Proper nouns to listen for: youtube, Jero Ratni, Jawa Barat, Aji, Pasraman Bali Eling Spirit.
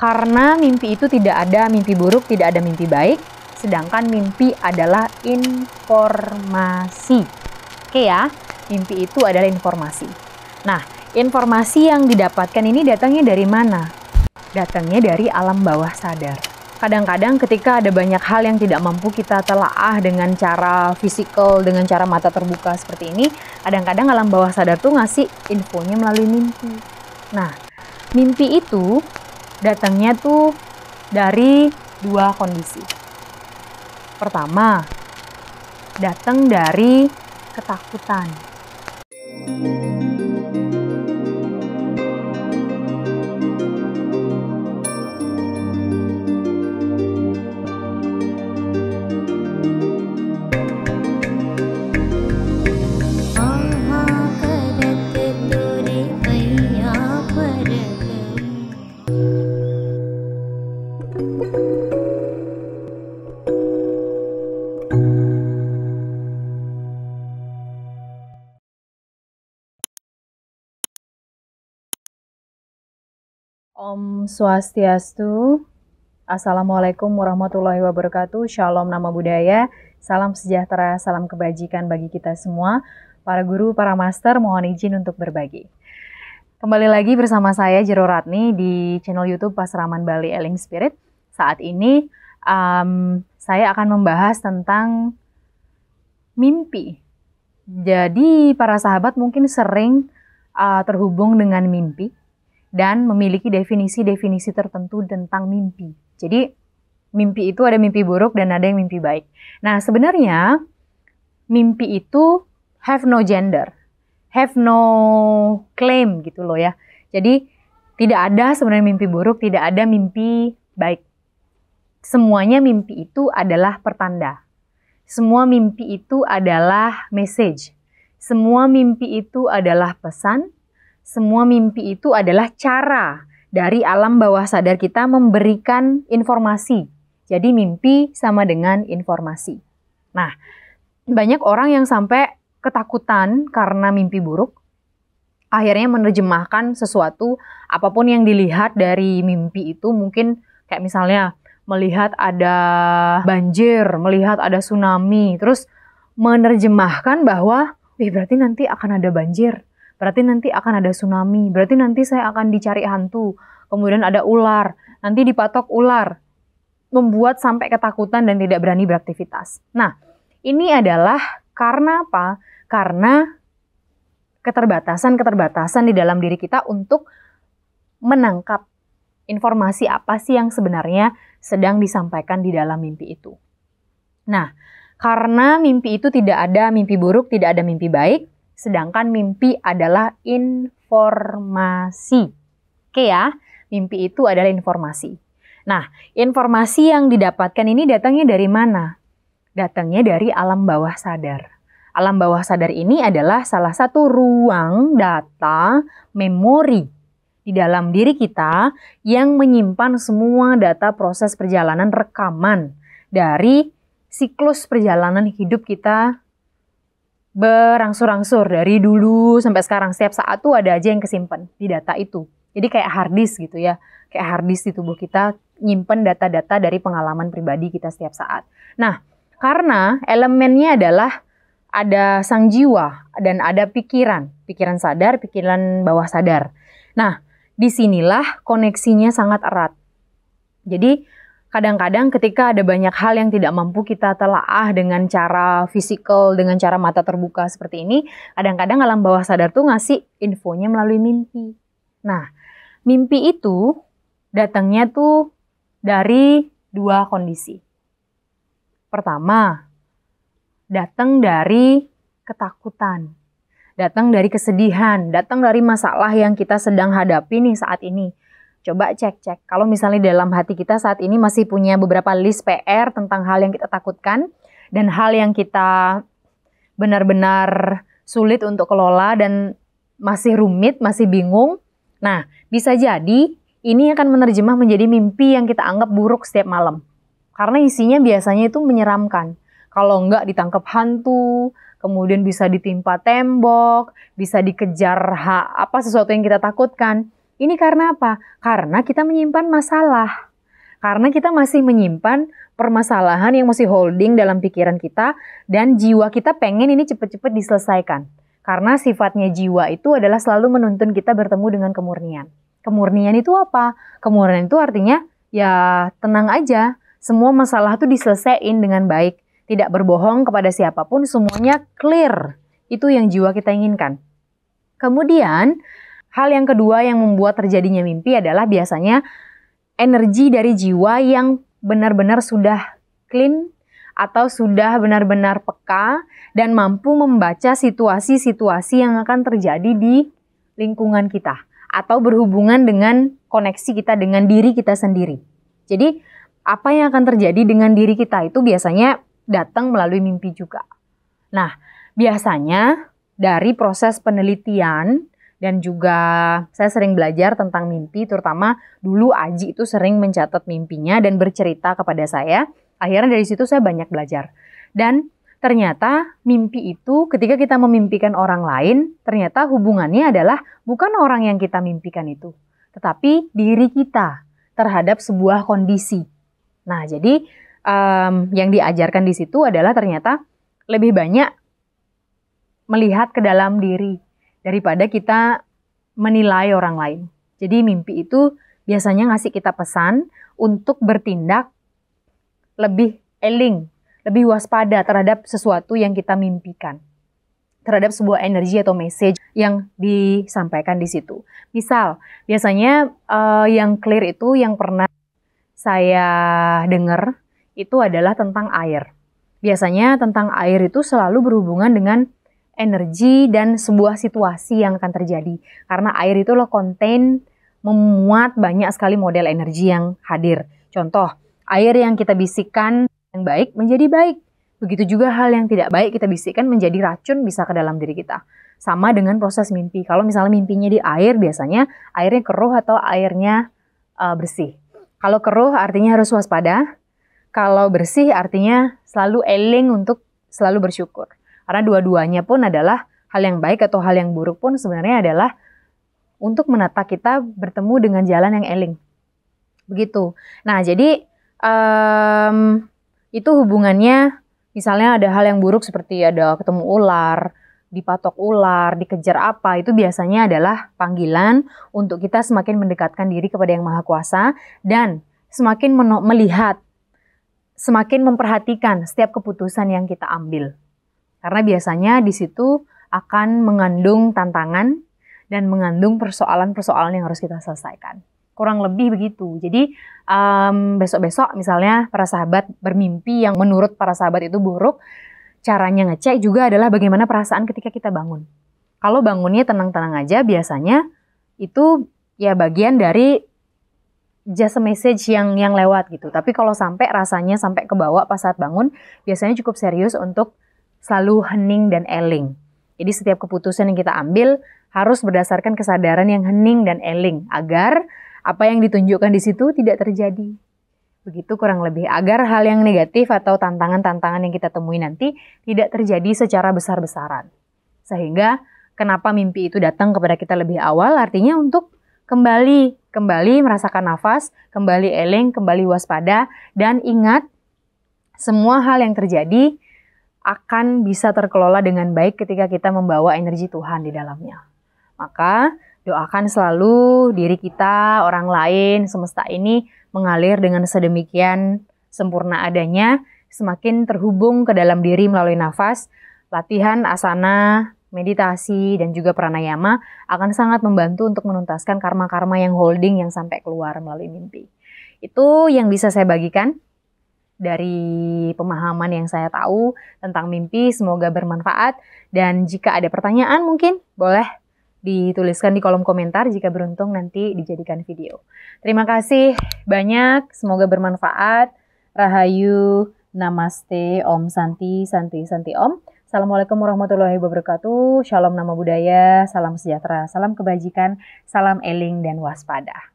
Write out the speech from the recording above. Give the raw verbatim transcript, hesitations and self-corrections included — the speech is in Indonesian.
Karena mimpi itu tidak ada mimpi buruk, tidak ada mimpi baik. Sedangkan mimpi adalah informasi. Oke ya, mimpi itu adalah informasi. Nah, informasi yang didapatkan ini datangnya dari mana? Datangnya dari alam bawah sadar. Kadang-kadang ketika ada banyak hal yang tidak mampu kita telaah dengan cara fisikal, dengan cara mata terbuka seperti ini, kadang-kadang alam bawah sadar tuh ngasih infonya melalui mimpi. Nah, mimpi itu datangnya tuh dari dua kondisi. Pertama, datang dari ketakutan. Om Swastiastu, Assalamualaikum warahmatullahi wabarakatuh, Shalom Nama Budaya, Salam Sejahtera, Salam Kebajikan bagi kita semua. Para guru, para master, mohon izin untuk berbagi. Kembali lagi bersama saya Jero Ratni di channel YouTube Pasraman Bali Eling Spirit. Saat ini um, saya akan membahas tentang mimpi. Jadi para sahabat mungkin sering uh, terhubung dengan mimpi dan memiliki definisi-definisi tertentu tentang mimpi. Jadi mimpi itu ada mimpi buruk dan ada yang mimpi baik. Nah sebenarnya mimpi itu have no gender, have no claim gitu loh ya. Jadi tidak ada sebenarnya mimpi buruk, tidak ada mimpi baik. Semuanya mimpi itu adalah pertanda. Semua mimpi itu adalah message. Semua mimpi itu adalah pesan. Semua mimpi itu adalah cara dari alam bawah sadar kita memberikan informasi. Jadi mimpi sama dengan informasi. Nah, banyak orang yang sampai ketakutan karena mimpi buruk. Akhirnya menerjemahkan sesuatu, apapun yang dilihat dari mimpi itu. Mungkin kayak misalnya melihat ada banjir, melihat ada tsunami. Terus menerjemahkan bahwa, wih berarti nanti akan ada banjir. Berarti nanti akan ada tsunami, berarti nanti saya akan dicari hantu, kemudian ada ular, nanti dipatok ular, membuat sampai ketakutan dan tidak berani beraktivitas. Nah, ini adalah karena apa? Karena keterbatasan-keterbatasan di dalam diri kita untuk menangkap informasi apa sih yang sebenarnya sedang disampaikan di dalam mimpi itu. Nah, karena mimpi itu tidak ada mimpi buruk, tidak ada mimpi baik, sedangkan mimpi adalah informasi. Oke ya, mimpi itu adalah informasi. Nah, informasi yang didapatkan ini datangnya dari mana? Datangnya dari alam bawah sadar. Alam bawah sadar ini adalah salah satu ruang data memori di dalam diri kita yang menyimpan semua data proses perjalanan rekaman dari siklus perjalanan hidup kita berangsur-angsur dari dulu sampai sekarang. Setiap saat tuh ada aja yang kesimpan di data itu. Jadi kayak hard disk gitu ya. Kayak hard disk di tubuh kita nyimpen data-data dari pengalaman pribadi kita setiap saat. Nah, karena elemennya adalah ada sang jiwa dan ada pikiran. Pikiran sadar, pikiran bawah sadar. Nah, disinilah koneksinya sangat erat. Jadi kadang-kadang ketika ada banyak hal yang tidak mampu kita telaah dengan cara fisikal, dengan cara mata terbuka seperti ini, kadang-kadang alam bawah sadar tuh ngasih infonya melalui mimpi. Nah, mimpi itu datangnya tuh dari dua kondisi. Pertama, datang dari ketakutan, datang dari kesedihan, datang dari masalah yang kita sedang hadapi nih saat ini. Coba cek-cek, kalau misalnya dalam hati kita saat ini masih punya beberapa list P R tentang hal yang kita takutkan dan hal yang kita benar-benar sulit untuk kelola dan masih rumit, masih bingung. Nah, bisa jadi ini akan menerjemah menjadi mimpi yang kita anggap buruk setiap malam. Karena isinya biasanya itu menyeramkan. Kalau enggak ditangkap hantu, kemudian bisa ditimpa tembok, bisa dikejar apa sesuatu yang kita takutkan. Ini karena apa? Karena kita menyimpan masalah. Karena kita masih menyimpan permasalahan yang masih holding dalam pikiran kita. Dan jiwa kita pengen ini cepat-cepat diselesaikan. Karena sifatnya jiwa itu adalah selalu menuntun kita bertemu dengan kemurnian. Kemurnian itu apa? Kemurnian itu artinya ya tenang aja. Semua masalah itu diselesaikan dengan baik. Tidak berbohong kepada siapapun. Semuanya clear. Itu yang jiwa kita inginkan. Kemudian hal yang kedua yang membuat terjadinya mimpi adalah biasanya energi dari jiwa yang benar-benar sudah clean atau sudah benar-benar peka dan mampu membaca situasi-situasi yang akan terjadi di lingkungan kita atau berhubungan dengan koneksi kita dengan diri kita sendiri. Jadi, apa yang akan terjadi dengan diri kita itu biasanya datang melalui mimpi juga. Nah, biasanya dari proses penelitian dan juga saya sering belajar tentang mimpi, terutama dulu Aji itu sering mencatat mimpinya dan bercerita kepada saya. Akhirnya dari situ saya banyak belajar. Dan ternyata mimpi itu ketika kita memimpikan orang lain, ternyata hubungannya adalah bukan orang yang kita mimpikan itu, tetapi diri kita terhadap sebuah kondisi. Nah, jadi um, yang diajarkan di situ adalah ternyata lebih banyak melihat ke dalam diri daripada kita menilai orang lain. Jadi mimpi itu biasanya ngasih kita pesan untuk bertindak lebih eling, lebih waspada terhadap sesuatu yang kita mimpikan. Terhadap sebuah energi atau message yang disampaikan di situ. Misal, biasanya uh, yang clear itu yang pernah saya dengar itu adalah tentang air. Biasanya tentang air itu selalu berhubungan dengan energi dan sebuah situasi yang akan terjadi. Karena air itu loh konten memuat banyak sekali model energi yang hadir. Contoh, air yang kita bisikkan yang baik menjadi baik. Begitu juga hal yang tidak baik kita bisikkan menjadi racun bisa ke dalam diri kita. Sama dengan proses mimpi. Kalau misalnya mimpinya di air, biasanya airnya keruh atau airnya uh, bersih. Kalau keruh artinya harus waspada. Kalau bersih artinya selalu eling untuk selalu bersyukur. Karena dua-duanya pun adalah hal yang baik atau hal yang buruk pun sebenarnya adalah untuk menata kita bertemu dengan jalan yang eling. Begitu. Nah jadi um, itu hubungannya misalnya ada hal yang buruk seperti ada ketemu ular, dipatok ular, dikejar apa. Itu biasanya adalah panggilan untuk kita semakin mendekatkan diri kepada Yang Maha Kuasa dan semakin melihat, semakin memperhatikan setiap keputusan yang kita ambil. Karena biasanya di situ akan mengandung tantangan dan mengandung persoalan-persoalan yang harus kita selesaikan. Kurang lebih begitu. Jadi um, besok-besok misalnya para sahabat bermimpi yang menurut para sahabat itu buruk. Caranya ngecek juga adalah bagaimana perasaan ketika kita bangun. Kalau bangunnya tenang-tenang aja biasanya itu ya bagian dari just a message yang, yang lewat gitu. Tapi kalau sampai rasanya sampai ke bawah pas saat bangun biasanya cukup serius untuk selalu hening dan eling. Jadi setiap keputusan yang kita ambil harus berdasarkan kesadaran yang hening dan eling. Agar apa yang ditunjukkan di situ tidak terjadi. Begitu kurang lebih. Agar hal yang negatif atau tantangan-tantangan yang kita temui nanti tidak terjadi secara besar-besaran. Sehingga kenapa mimpi itu datang kepada kita lebih awal artinya untuk kembali. Kembali merasakan nafas, kembali eling, kembali waspada. Dan ingat semua hal yang terjadi akan bisa terkelola dengan baik ketika kita membawa energi Tuhan di dalamnya. Maka doakan selalu diri kita, orang lain, semesta ini mengalir dengan sedemikian sempurna adanya, semakin terhubung ke dalam diri melalui nafas, latihan, asana, meditasi, dan juga pranayama akan sangat membantu untuk menuntaskan karma-karma yang holding yang sampai keluar melalui mimpi. Itu yang bisa saya bagikan. Dari pemahaman yang saya tahu tentang mimpi, semoga bermanfaat. Dan jika ada pertanyaan mungkin boleh dituliskan di kolom komentar jika beruntung nanti dijadikan video. Terima kasih banyak, semoga bermanfaat. Rahayu, Namaste, Om Santi, Santi, Santi Om. Assalamualaikum warahmatullahi wabarakatuh. Shalom nama budaya, salam sejahtera, salam kebajikan, salam eling dan waspada.